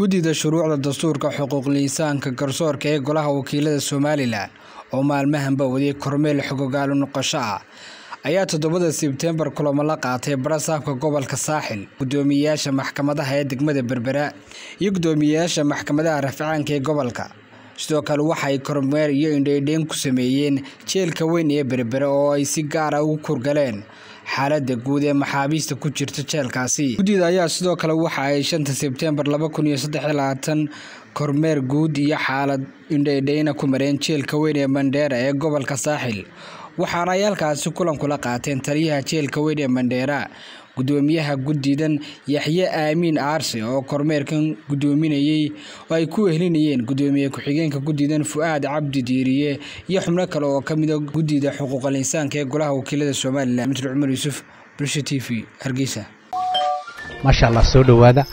guddida shuruucda dastuurka xuquuqul insaanka garsoorka ee golaha wakiilada Soomaaliland oo maalmahanba wadiyay kormeel xuquuqaal noqosho ah ayaa 7 Sebtembar kulamo la qaatay barasaabka gobolka Saaxil gudoomiyaasha maxkamadaha ee degmada Berbera iyo gudoomiyaasha maxkamadaha rafcaanka ee gobolka sidoo kale waxay kormeel iyo indheydheen ku sameeyeen jeelka weyn ee Berbera oo ay si gaar ah ugu kurgaleen xaaladda guud ee maxaabiista ku jirta jeelkaasi guddida ayaa sidoo kale waxa ay 5 Sebtembar 2023 kormeer guud iyo xaalad indheydheen ku mareen jeelka weyn ee Mandheera ee gobolka Saaxil waxaana yaalkaasi kulan kula qaateen taliyaha jeelka weyn ee Mandheera gudoomiyaha guddidan Yaxye Aamiin Aarsi oo kormeerkan gudoominayay ay ku helinayeen gudoomiyaha ku xigeenka guddidan Fuaad Cabdi Diiriye iyo xubno kale oo kamid ah guddida xuquuqul insaanka ee golaha wakiilada Soomaaliland Mr. Umar Yusuf Bulsho TV Hargeisa ma sha Allah soo dhawaada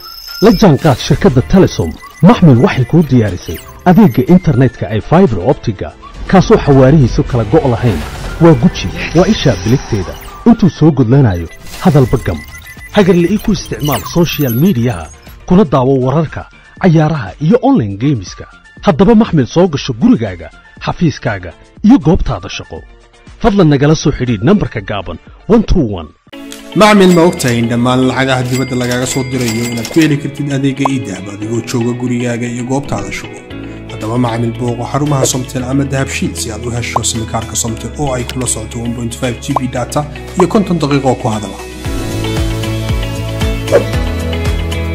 la jaanqaad shirkadda Telesom maxmil waxay ku diyaarisay adeega internetka ay fiber optiga kaasoo xawaarihiisu kala go' lahayn وجوتشي وإيشا بلكتيدا أنتو سوق لنايو هذا البقم هاجر لإيكو استعمال سوشيال ميديا كنا دعوة ورركا عيارها إيو أونلاين جيمسكا هدبا محمل سوق الشجور جاجا حفيز كاجا إيو جوب تاع الشقو فضلا نجلسو حديد نمبر كجابن 121 معمل موقتين لما العادة هدي بدل جاجا صوت دريو ونكويلي كرتين أديك إيدا بديو شوجا جوري جاجا إيو جوب تاع الشقو هذا معمل بوق وحرمها صمت العمل ذهب شيء زيادوها الشوس مكارك صمت الأو أي كل صوت 1.5 جي بي داتا هي كنت دقيقة وكو هذا